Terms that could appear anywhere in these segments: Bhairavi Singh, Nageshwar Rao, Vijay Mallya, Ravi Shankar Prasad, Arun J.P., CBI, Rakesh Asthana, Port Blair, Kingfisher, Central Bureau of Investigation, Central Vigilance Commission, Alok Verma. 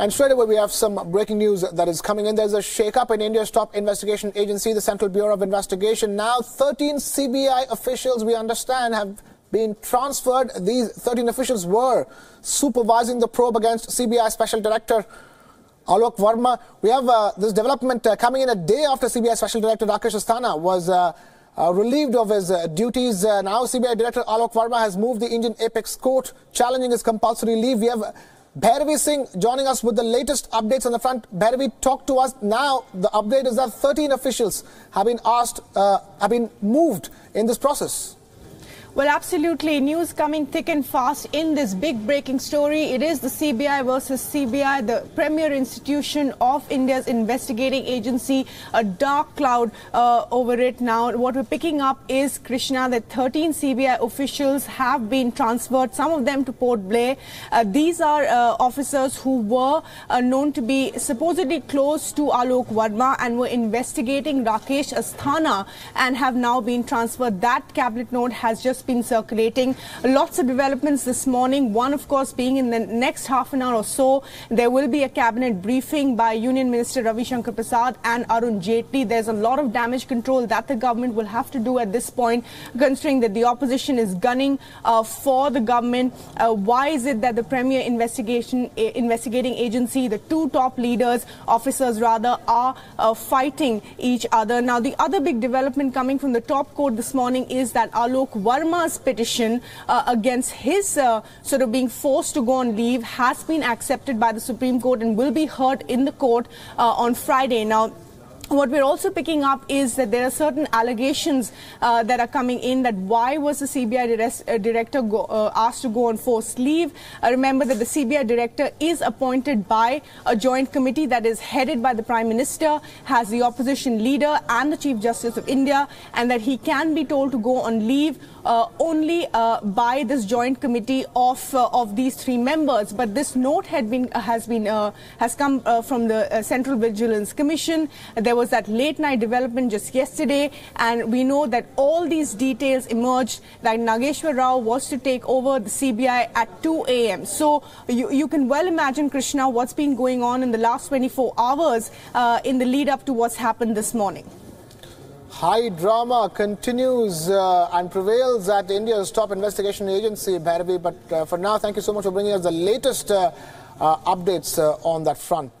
And straight away, we have some breaking news that is coming in. There's a shake-up in India's top investigation agency, the Central Bureau of Investigation. Now, 13 CBI officials, we understand, have been transferred. These 13 officials were supervising the probe against CBI Special Director Alok Verma. We have this development coming in a day after CBI Special Director Rakesh Asthana was relieved of his duties. Now, CBI Director Alok Verma has moved the Indian Apex Court, challenging his compulsory leave. We have Bhairavi Singh joining us with the latest updates on the front. Bhairavi, talk to us now. The update is that 13 officials have been moved in this process. Well, absolutely. News coming thick and fast in this big breaking story. It is the CBI versus CBI, the premier institution of India's investigating agency. A dark cloud over it now. What we're picking up is, Krishna, that 13 CBI officials have been transferred, some of them to Port Blair. These are officers who were known to be supposedly close to Alok Verma and were investigating Rakesh Asthana and have now been transferred. That cabinet note has just been circulating. Lots of developments this morning. One, of course, being in the next half an hour or so, there will be a cabinet briefing by Union Minister Ravi Shankar Prasad and Arun J.P. There's a lot of damage control that the government will have to do at this point, considering that the opposition is gunning for the government. Why is it that the premier investigating agency, the two top leaders, officers rather, are fighting each other? Now, the other big development coming from the top court this morning is that Alok Verma petition against his sort of being forced to go on leave has been accepted by the Supreme Court and will be heard in the court on Friday. Now, what we're also picking up is that there are certain allegations that are coming in, that why was the CBI director asked to go on forced leave. Remember that the CBI director is appointed by a joint committee that is headed by the Prime Minister, has the opposition leader and the Chief Justice of India, and that he can be told to go on leave only by this joint committee of these three members. But this note had been has come from the Central Vigilance Commission. There was that late night development just yesterday, and we know that all these details emerged, that Nageshwar Rao was to take over the CBI at 2 AM. So you can well imagine, Krishna, what's been going on in the last 24 hours in the lead up to what's happened this morning. High drama continues and prevails at India's top investigation agency, Bhairavi. But for now, thank you so much for bringing us the latest updates on that front.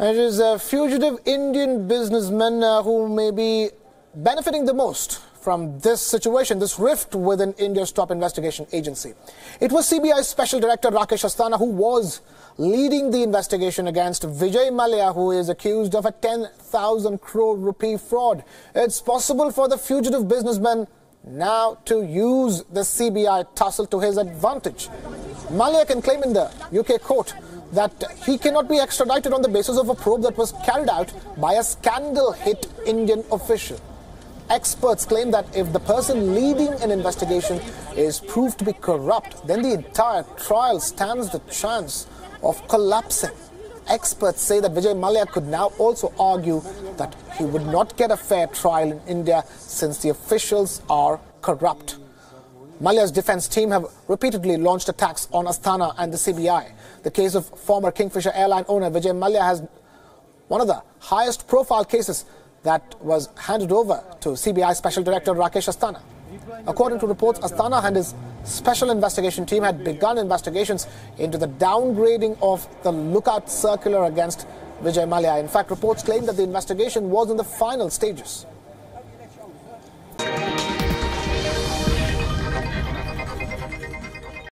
And it is a fugitive Indian businessman who may be benefiting the most from this situation, this rift within India's top investigation agency. It was CBI Special Director Rakesh Asthana who was leading the investigation against Vijay Mallya, who is accused of a 10,000 crore rupee fraud. It's possible for the fugitive businessman now to use the CBI tussle to his advantage. Mallya can claim in the UK court that he cannot be extradited on the basis of a probe that was carried out by a scandal-hit Indian official. Experts claim that if the person leading an investigation is proved to be corrupt, then the entire trial stands the chance of collapsing. Experts say that Vijay Mallya could now also argue that he would not get a fair trial in India since the officials are corrupt. Mallya's defense team have repeatedly launched attacks on Asthana and the CBI. The case of former Kingfisher airline owner Vijay Mallya has one of the highest profile cases that was handed over to CBI Special Director Rakesh Asthana. According to reports, Asthana and his special investigation team had begun investigations into the downgrading of the lookout circular against Vijay Mallya. In fact, reports claim that the investigation was in the final stages.